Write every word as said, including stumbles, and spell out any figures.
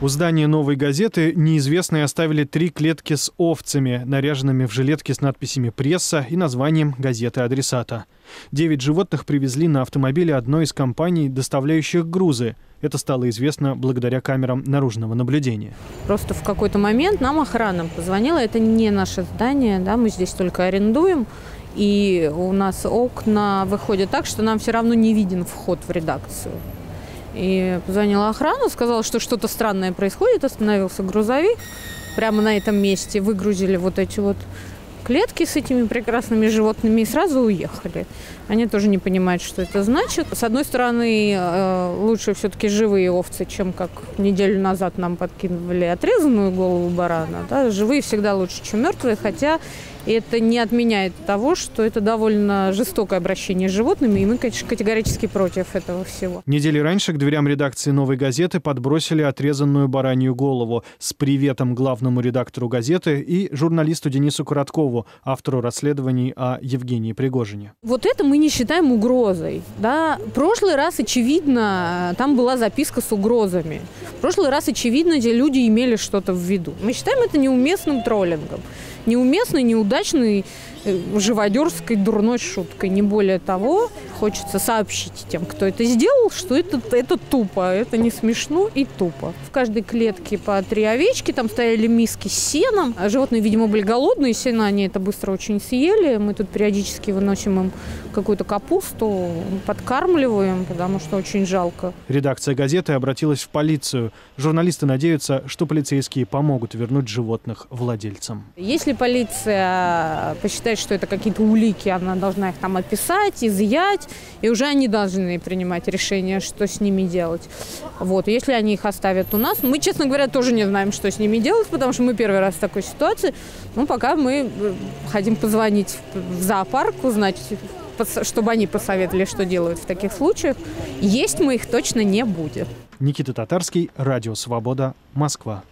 У здания «Новой газеты» неизвестные оставили три клетки с овцами, наряженными в жилетки с надписями «Пресса» и названием газеты адресата. Девять животных привезли на автомобиле одной из компаний, доставляющих грузы. Это стало известно благодаря камерам наружного наблюдения. Просто в какой-то момент нам охрана позвонила. Это не наше здание, да, мы здесь только арендуем. И у нас окна выходят так, что нам все равно не виден вход в редакцию. И позвонила охрана, сказала, что что-то странное происходит, остановился грузовик. Прямо на этом месте выгрузили вот эти вот клетки с этими прекрасными животными и сразу уехали. Они тоже не понимают, что это значит. С одной стороны, лучше все-таки живые овцы, чем как неделю назад нам подкинули отрезанную голову барана. Да? Живые всегда лучше, чем мертвые, хотя это не отменяет того, что это довольно жестокое обращение с животными, и мы, конечно, категорически против этого всего. Недели раньше к дверям редакции «Новой газеты» подбросили отрезанную баранью голову с приветом главному редактору газеты и журналисту Денису Короткову, автору расследований о Евгении Пригожине. Вот это мы не считаем угрозой. Да? В прошлый раз, очевидно, там была записка с угрозами. В прошлый раз, очевидно, где люди имели что-то в виду. Мы считаем это неуместным троллингом. Неуместной, неудачной, живодерской, дурной шуткой. Не более того, хочется сообщить тем, кто это сделал, что это, это тупо, это не смешно и тупо. В каждой клетке по три овечки, там стояли миски с сеном. Животные, видимо, были голодные, сено они это быстро очень съели. Мы тут периодически выносим им какую-то капусту, подкармливаем, потому что очень жалко. Редакция газеты обратилась в полицию. Журналисты надеются, что полицейские помогут вернуть животных владельцам. Если полиция посчитает, что это какие-то улики, она должна их там описать, изъять, и уже они должны принимать решение, что с ними делать. Вот. Если они их оставят у нас, мы, честно говоря, тоже не знаем, что с ними делать, потому что мы первый раз в такой ситуации. Ну, пока мы хотим позвонить в зоопарк, узнать, чтобы они посоветовали, что делают в таких случаях. Есть мы их точно не будем. Никита Татарский, Радио Свобода, Москва.